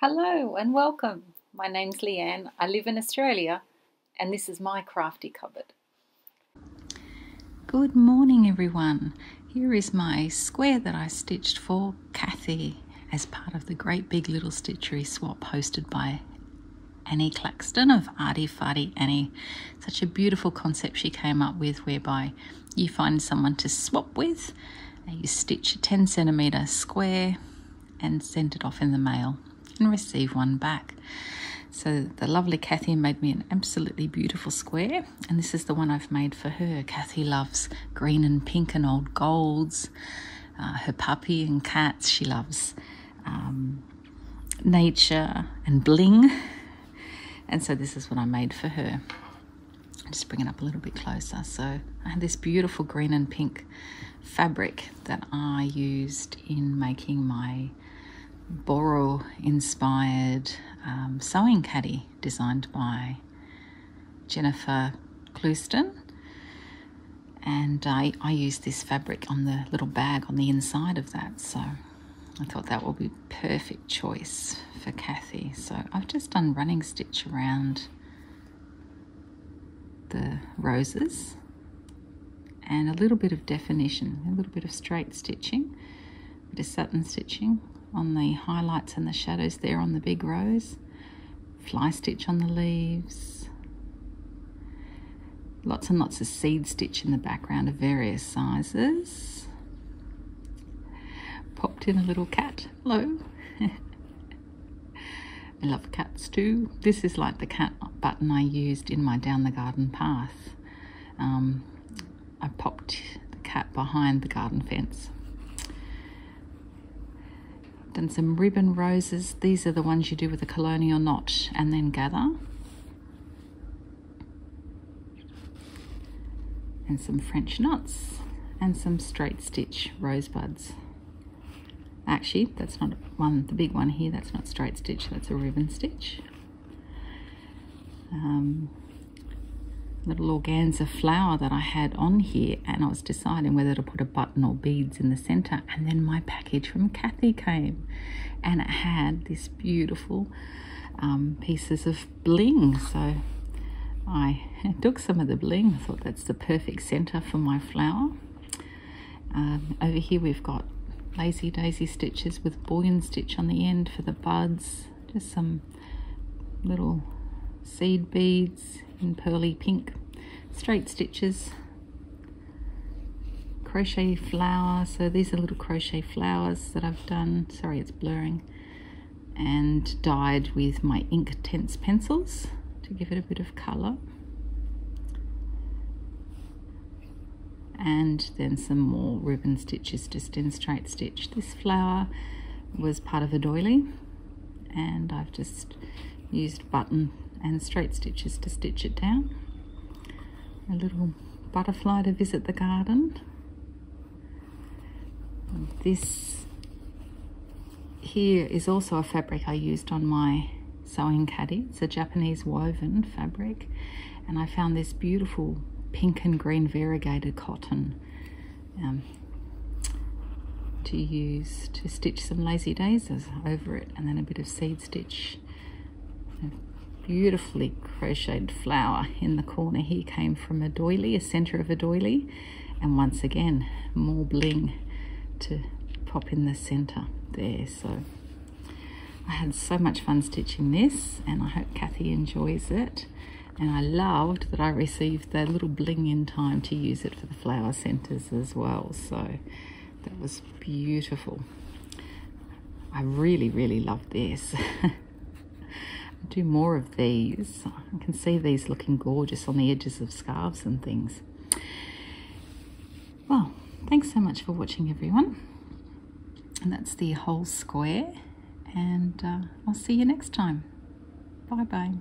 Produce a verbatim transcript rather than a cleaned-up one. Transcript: Hello and welcome. My name's Leanne. I live in Australia and this is my crafty cupboard. Good morning everyone. Here is my square that I stitched for Kathy as part of the Great Big Little Stitchery swap hosted by Annie Claxton of Arty Farty Annie. Such a beautiful concept she came up with whereby you find someone to swap with and you stitch a ten centimeter square and send it off in the mail and receive one back. So the lovely Kathy made me an absolutely beautiful square, and this is the one I've made for her. Kathy loves green and pink and old golds, uh, her puppy and cats. She loves um, nature and bling, and so this is what I made for her. I'll just bring it up a little bit closer. So I had this beautiful green and pink fabric that I used in making my Borel inspired um, sewing caddy designed by Jennifer Cluston, and I, I used this fabric on the little bag on the inside of that, so I thought that would be perfect choice for Kathy. So I've just done running stitch around the roses and a little bit of definition, a little bit of straight stitching, a bit of satin stitching on the highlights and the shadows there on the big rose, fly stitch on the leaves, lots and lots of seed stitch in the background of various sizes, popped in a little cat, hello. I love cats too. This is like the cat button I used in my Down the Garden Path. um, I popped the cat behind the garden fence. Done some ribbon roses. These are the ones you do with a colonial knot and then gather. And some French knots and some straight stitch rosebuds. Actually, that's not one, the big one here, that's not straight stitch, that's a ribbon stitch. Um, little organza flower that I had on here, and I was deciding whether to put a button or beads in the center, and then my package from Kathy came and it had this beautiful um, pieces of bling. So I took some of the bling. I thought that's the perfect center for my flower. Um, over here we've got lazy daisy stitches with bullion stitch on the end for the buds, just some little seed beads in pearly pink, straight stitches, crochet flower. So these are little crochet flowers that I've done, sorry it's blurring, and dyed with my Inktense pencils to give it a bit of color, and then some more ribbon stitches just in straight stitch. This flower was part of a doily and I've just used button and straight stitches to stitch it down. A little butterfly to visit the garden. And this here is also a fabric I used on my sewing caddy. It's a Japanese woven fabric, and I found this beautiful pink and green variegated cotton um, to use to stitch some lazy daisies over it, and then a bit of seed stitch. Beautifully crocheted flower in the corner here came from a doily, a center of a doily, and once again more bling to pop in the center there. So I had so much fun stitching this, and I hope Kathy enjoys it, and I loved that I received the little bling in time to use it for the flower centers as well. So that was beautiful. I really really loved this. Do more of these. I can see these looking gorgeous on the edges of scarves and things. Well, thanks so much for watching everyone, and that's the whole square, and uh, I'll see you next time. Bye bye.